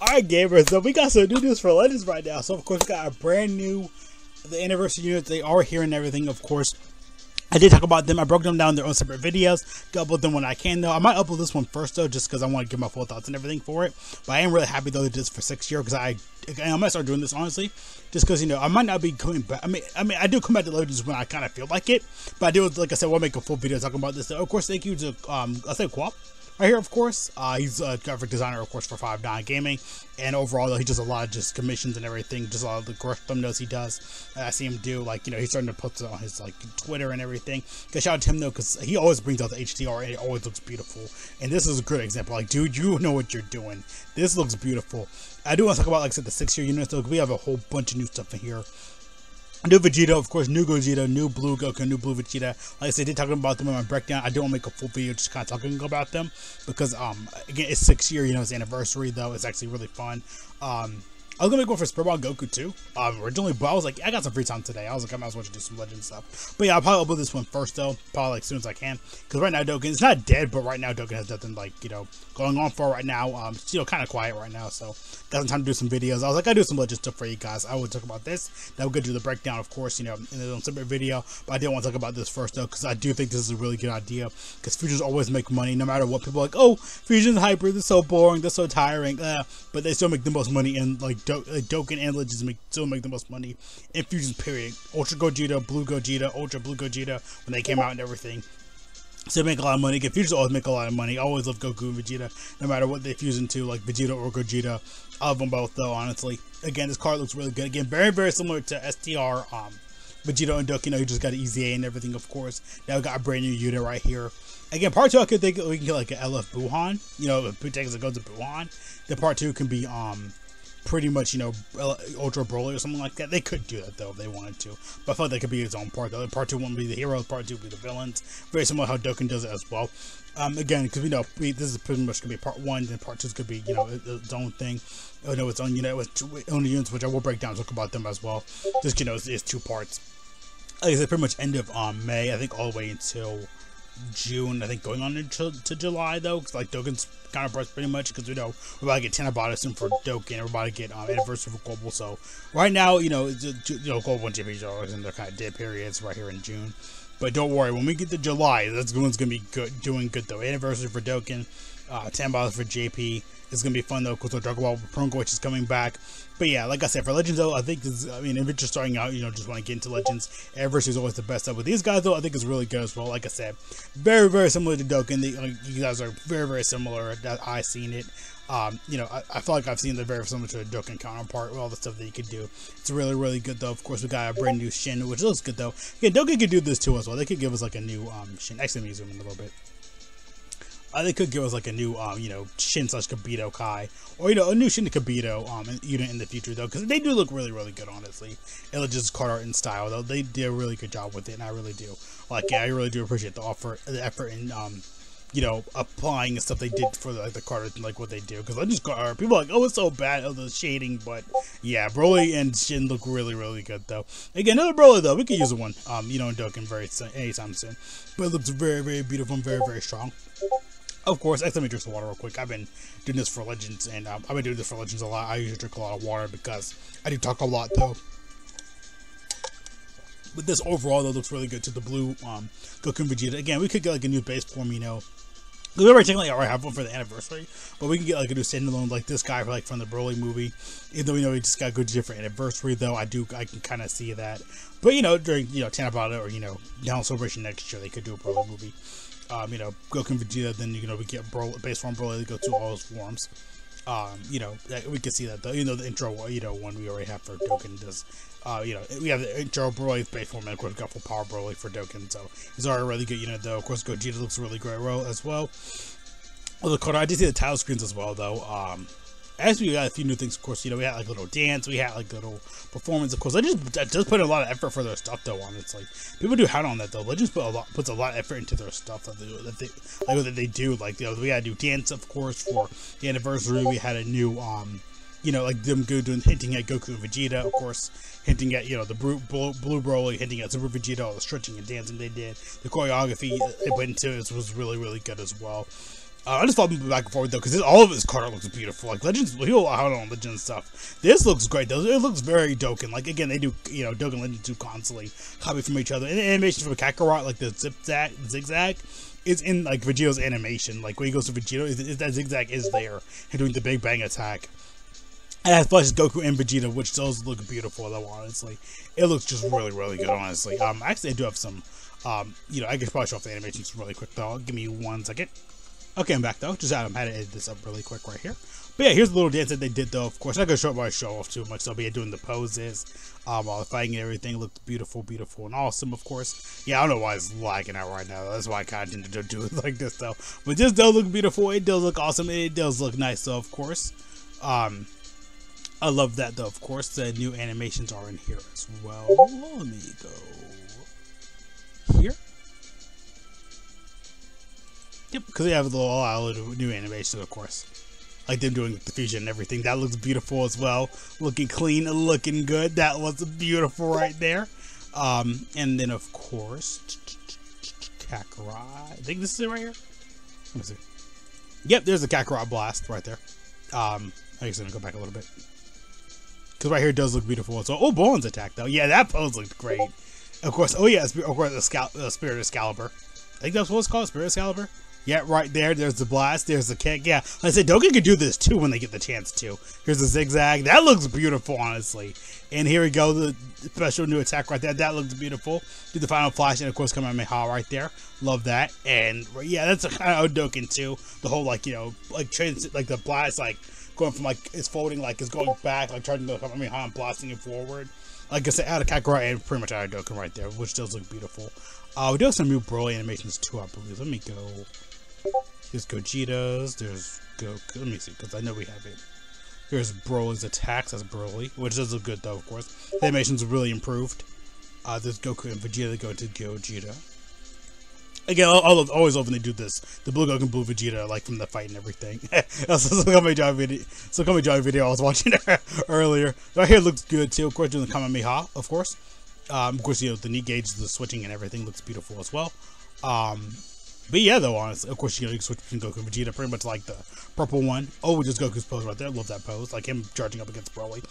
Alright gamers, so we got some new news for Legends right now. So of course we got a brand new, the anniversary units. They are here and everything, of course. I did talk about them. I broke them down in their own separate videos. Go upload them when I can though. I might upload this one first though, just because I want to give my full thoughts and everything for it. But I am really happy though they did this for 6 years, because I might start doing this honestly, just because, you know, I might not be coming back. I mean I do come back to Legends when I kind of feel like it. But I do, like I said, we'll make a full video talking about this. So, of course, thank you to I say Quap right here, of course. He's a graphic designer, of course, for 5 9 Gaming, and overall though he does a lot of just commissions and everything, just a lot of the thumbnails he does. I see him do, like, you know, he's starting to post it on his like Twitter and everything. Shout out to him though, because he always brings out the HDR and it always looks beautiful. And this is a great example. Like, dude, you know what you're doing. This looks beautiful. I do want to talk about, like I said, the 6 year units though. We have a whole bunch of new stuff in here. New Vegeta, of course, new Gogeta, new Blue Goku, new Blue Vegeta. Like I said, I did talk about them in my breakdown. I do want to make a full video just kind of talking about them, because, again, it's 6 year, you know, it's anniversary though. It's actually really fun. I was going to make one for Spearball Goku too, originally, but I was like, I got some free time today. I was like, I might as well do some Legend stuff. But yeah, I'll probably upload this one first though, probably like as soon as I can, because right now Dokkan, it's not dead, but right now Dokkan has nothing, like, you know, going on for right now. It's, you know, kind of quiet right now, so got some time to do some videos. I was like, I'll do some Legend stuff for you guys. I would talk about this, that would go do the breakdown, of course, you know, in the separate video, but I did want to talk about this first though, because I do think this is a really good idea, because Fusions always make money, no matter what. People are like, oh, Fusions Hyper, they're so boring, they're so tiring, but they still make the most money in, like, Dokkan and Legends still make the most money in Fusions, period. Ultra Gogeta, Blue Gogeta, Ultra Blue Gogeta, when they came out and everything, so they make a lot of money. Again, Fusions always make a lot of money. I always love Goku and Vegeta, no matter what they fuse into, like Vegeta or Gogeta. I love them both though, honestly. Again, this card looks really good. Again, very, very similar to STR, Vegeta and Dokkan. You know, you just got an EZA and everything, of course. Now we got a brand new unit right here. Again, part two, I could think we can get like an LF Buhan. You know, if Butex goes to Buhan, then part two can be, pretty much, you know, Ultra Broly or something like that. They could do that though if they wanted to, but I felt that could be its own part though. Part two wouldn't be the heroes, part two would be the villains, very similar how Dokkan does it as well. Again, because we know this is pretty much gonna be part one, then part two could be, you know, its own thing. Oh no, its own unit with own units, which I will break down and talk about them as well. Just, you know, it's two parts. Like I said, pretty much end of May, I think, all the way until June, I think, going on to July though, because like Dokkan's counterparts pretty much, because we know we're about to get Tanabata soon for Dokkan, we're about to get anniversary for Global. So right now, you know, Global and JP's are always in their kind of dead periods right here in June, but don't worry, when we get to July, that's one's gonna be good, doing good though. Anniversary for Dokkan, $10 for JP. It's gonna be fun though, because Dragon Ball Prunga, which is coming back. But yeah, like I said, for Legends though, I think this, I mean, if you're just starting out, you know, just want to get into Legends, anniversary is always the best stuff. With these guys though, I think it's really good as well. Like I said, very, very similar to Dokkan. You guys are very, very similar. I've seen it. You know, I feel like I've seen the very similar to a Dokkan counterpart with all the stuff that you could do. It's really, really good though. Of course, we got a brand new Shin, which looks good though. Yeah, Dokkan could do this too as well. They could give us like a new Shin. Actually, let me zoom in a little bit. They could give us like a new, you know, Shin / Kabuto Kai, or, you know, a new Shin to Kabuto unit in the future though, because they do look really, really good, honestly. It looks just card art and style though. They did a really good job with it, and I really do. Like, yeah, I really do appreciate the effort in, you know, applying and stuff they did for like the card art and like what they do, because Legends card art, people are like, oh, it's so bad, oh, the shading, but yeah, Broly and Shin look really, really good though. Again, another Broly though, we could use one, you know, in Dokkan anytime soon, but it looks very, very beautiful and very, very strong. Of course, let me drink some water real quick. I've been doing this for Legends, and I've been doing this for Legends a lot. I usually drink a lot of water because I do talk a lot, though. But this overall, though, looks really good to the blue Goku and Vegeta. Again, we could get, like, a new base form, you know. We already technically already have one for the anniversary, but we can get like a new standalone like this guy for, like, from the Broly movie. Even though we know he just got good different anniversary though, I can kind of see that. But, you know, during, you know, Tanabata or, you know, down celebration next year, they could do a Broly movie. You know, Goku and Vegeta, then, you know, we get Broly, base form Broly, they go through all his forms. You know, we can see that though, even though the intro, you know, one we already have for Dokkan does, you know, we have the intro Broly base form, and of course we got full power Broly for Dokkan, so it's already a really good unit though. Of course Gogeta looks really great as well. Oh, the card, I did see the title screens as well though. As we got a few new things, of course, you know, we had like little dance, we had like little performance, of course. I just put a lot of effort for their stuff though, honestly. People do hate on that though. Legends puts a lot of effort into their stuff that they do. Like, you know, we had a new dance, of course, for the anniversary. We had a new you know, like them doing, hinting at Goku and Vegeta, of course, hinting at, you know, the Blue Broly, hinting at Super Vegeta, all the stretching and dancing they did. The choreography they went into it was really, really good as well. I just thought back and forth, though, because all of his card looks beautiful. Like, Legends, he'll out on Legends stuff. This looks great, though. It looks very Dokkan. Like, again, they do, you know, Dokkan Legends do constantly copy from each other. And the animation for Kakarot, like the zigzag, is in, like, Vegito's animation. Like, when he goes to Vegito, that zigzag is there. And doing the Big Bang attack. And that flashes Goku and Vegeta, which does look beautiful, though, honestly. It looks just really, really good, honestly. Actually, I do have some, you know, I could probably show off the animations really quick, though. Give me one second. Okay, I'm back, though. Just had to edit this up really quick right here. But yeah, here's the little dance that they did, though. Of course, I'm not going to show up my show off too much, so I'll be doing the poses while fighting and everything. Looked beautiful, beautiful, and awesome, of course. Yeah, I don't know why it's lagging out right now. That's why I kind of didn't do it like this, though. But this does look beautiful. It does look awesome. It does look nice, though, of course. I love that, though, of course. The new animations are in here as well. Let me go here. Yep, because they have a lot of new animations, of course. Like them doing the fusion and everything. That looks beautiful as well. Looking clean, looking good. That looks beautiful right there. And then, of course, Kakarot. I think this is it right here. Let me see. Yep, there's the Kakarot blast right there. I'm just going to go back a little bit. Because right here it does look beautiful as well. Oh, Bone's attack, though. Yeah, that pose looked great. Of course, oh yeah, of course, the Spirit Excalibur. I think that's what it's called, Spirit Excalibur. Yeah, right there. There's the blast. There's the kick. Yeah, like I said, Dokkan could do this too when they get the chance to. Here's the zigzag. That looks beautiful, honestly. And here we go. The special new attack right there. That looks beautiful. Do the final flash and, of course, Kamehameha right there. Love that. And, yeah, that's kind of Dokkan too. The whole, like, you know, like, the blast, like, going from, like, it's folding, like, it's going back, like, charging the Kamehameha and blasting it forward. Like I said, out of Kakarot and pretty much out of Dokkan right there, which does look beautiful. We do have some new Broly animations too, I believe. Let me go. There's Gogeta's, there's Goku. Let me see, because I know we have it. Here's Broly's attacks, that's Broly, which does look good though, of course. The animation's really improved. There's Goku and Vegeta that go to Gogeta. Again, I always love when they do this. The blue Goku and blue Vegeta, like from the fight and everything. So Kami Drive video I was watching earlier. Right here looks good too, of course, doing the Kamehameha, of course. Of course, you know, the knee gauge, the switching and everything looks beautiful as well. But yeah, though, honestly, of course, you know, switch between Goku and Vegeta, pretty much like the purple one. Oh, just Goku's pose right there. Love that pose, like him charging up against Broly.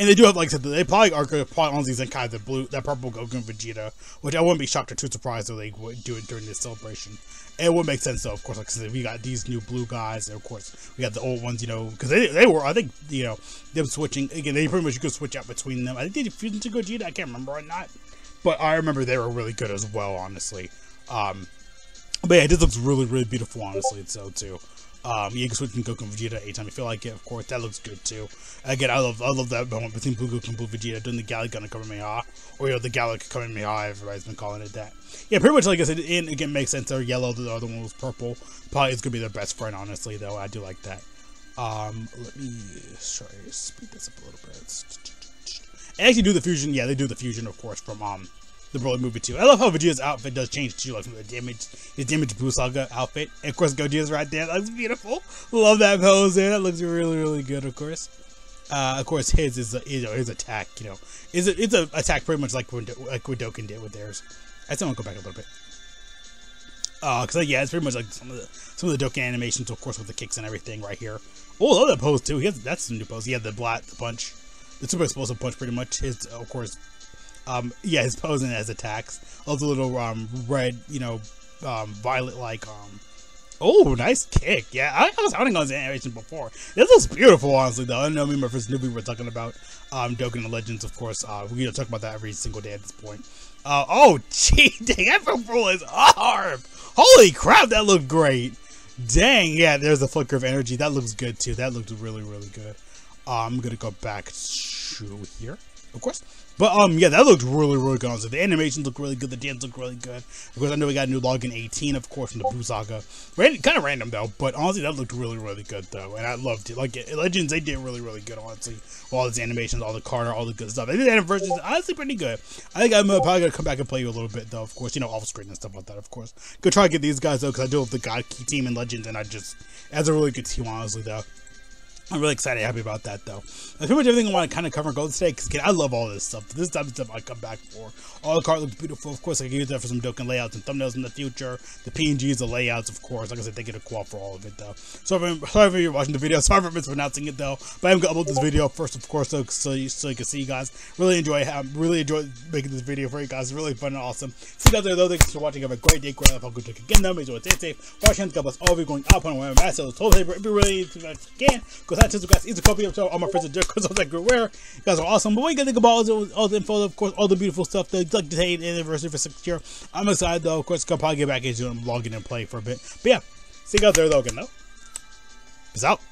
And they do have, like I said, they probably are going to on these and kind of the blue, that purple Goku and Vegeta, which I wouldn't be shocked or too surprised if they would do it during this celebration. And it would make sense, though, of course, like I said, we got these new blue guys, and of course, we got the old ones, you know, because they were, I think, you know, them switching, again, they pretty much could switch out between them. I think they did fusion to Gogeta, I can't remember or not, but I remember they were really good as well, honestly. But yeah, this looks really, really beautiful, honestly, so, too. You can switch from Goku and Vegeta anytime you feel like it, of course. That looks good, too. Again, I love that moment between Blue Goku and Blue Vegeta doing the Galick Kamehameha, or, you know, the Galick Kamehameha, everybody's been calling it that. Yeah, pretty much, like I said, and again, makes sense. They're yellow, the other one was purple. Probably it's going to be their best friend, honestly, though. I do like that. Let me try to speed this up a little bit. And actually do the fusion. Yeah, they do the fusion, of course, from, the Broly movie too. I love how Vegeta's outfit does change too, like from the damaged Buu Saga outfit. And of course Gogeta's right there. That looks beautiful. Love that pose there. That looks really, really good, of course. Of course his is a, you know, his attack, you know. It's a attack pretty much like what Dokkan did with theirs. I still want to go back a little bit. Cause like, yeah, it's pretty much like some of the Dokkan animations, of course, with the kicks and everything right here. Oh, I love that pose too. He has, that's some new pose. He had the punch. The super explosive punch pretty much. His, of course, yeah, his posing as attacks. All the little, red, you know, violet-like, oh, nice kick. Yeah, I was hounding on this animation before. This looks beautiful, honestly, though. I know me and my first newbie were talking about, Dokkan and Legends, of course. We talk about that every single day at this point. Oh, gee, dang, that fell his arm! Holy crap, that looked great! Dang, yeah, there's a flicker of energy. That looks good, too. That looked really, really good. I'm gonna go back to here, of course. But, yeah, that looked really, really good. So the animations look really good. The dance look really good. Of course, I know we got a new login 18, of course, from the Buu Saga. Kind of random, though. But, honestly, that looked really, really good, though. And I loved it. Like, Legends, they did really, really good, honestly. All these animations, all the card art, all the good stuff. This anniversary is honestly pretty good. I think I'm probably going to come back and play you a little bit, though, of course. You know, off-screen and stuff like that, of course. Go try to get these guys, though, because I do have the God Key team in Legends. And I just... That's a really good team, honestly, though. I'm really excited, happy about that though. That's pretty much everything I want to kind of cover in Gold today, because I love all this stuff. This type of stuff I come back for. All the cards look beautiful. Of course, I can use that for some Dokkan layouts and thumbnails in the future. The PNGs, the layouts, of course. Like I said, they get a qual for all of it though. Sorry for you watching the video. Sorry for mispronouncing it though. But I'm gonna upload this video first, of course, though, so you can see, you guys. Really enjoy making this video for you guys. It's really fun and awesome. See you guys there though. Thanks for watching. Have a great day. Great life. I'll go check again though. Make sure to stay safe. Watch hands. God bless all of you. Going up on wearing masks. So if you really can. Because that's just a copy of all my friends and jerks. I was like, where? You guys are awesome. But we got to think about all the info, of course, all the beautiful stuff. The like today anniversary for 6th year. I'm excited though. Of course, I'll probably get back into vlogging and play for a bit. But yeah, see you guys there though. Again, though. Peace out.